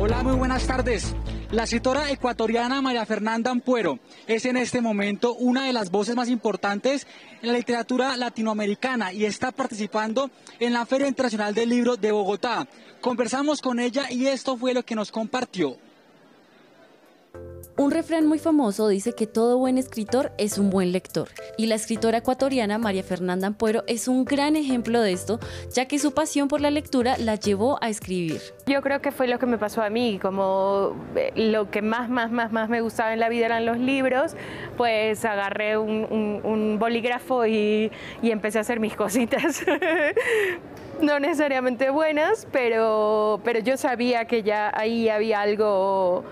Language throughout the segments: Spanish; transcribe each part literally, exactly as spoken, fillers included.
Hola, muy buenas tardes. La escritora ecuatoriana María Fernanda Ampuero es en este momento una de las voces más importantes en la literatura latinoamericana y está participando en la Feria Internacional del Libro de Bogotá. Conversamos con ella y esto fue lo que nos compartió. Un refrán muy famoso dice que todo buen escritor es un buen lector, y la escritora ecuatoriana María Fernanda Ampuero es un gran ejemplo de esto, ya que su pasión por la lectura la llevó a escribir. Yo creo que fue lo que me pasó a mí, como lo que más, más, más, más me gustaba en la vida eran los libros, pues agarré un, un, un bolígrafo y, y empecé a hacer mis cositas. No necesariamente buenas, pero, pero yo sabía que ya ahí había algo...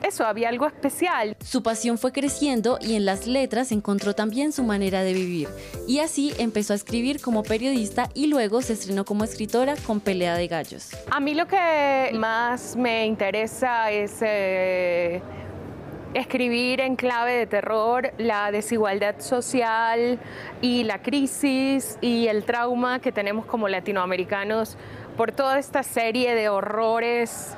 Eso, había algo especial. Su pasión fue creciendo y en las letras encontró también su manera de vivir. Y así empezó a escribir como periodista y luego se estrenó como escritora con Pelea de Gallos. A mí lo que más me interesa es eh, escribir en clave de terror, la desigualdad social y la crisis y el trauma que tenemos como latinoamericanos por toda esta serie de horrores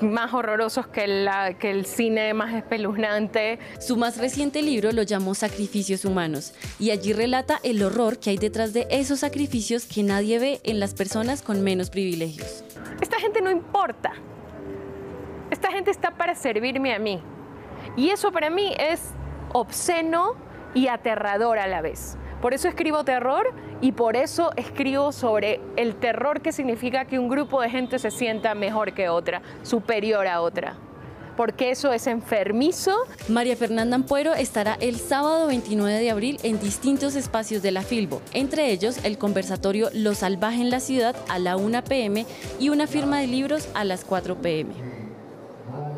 más horrorosos que, la, que el cine más espeluznante. Su más reciente libro lo llamó Sacrificios Humanos y allí relata el horror que hay detrás de esos sacrificios que nadie ve en las personas con menos privilegios. Esta gente no importa, esta gente está para servirme a mí y eso para mí es obsceno y aterrador a la vez. Por eso escribo terror y por eso escribo sobre el terror que significa que un grupo de gente se sienta mejor que otra, superior a otra, porque eso es enfermizo. María Fernanda Ampuero estará el sábado veintinueve de abril en distintos espacios de la Filbo, entre ellos el conversatorio Lo salvaje en la ciudad a la una p m y una firma de libros a las cuatro p m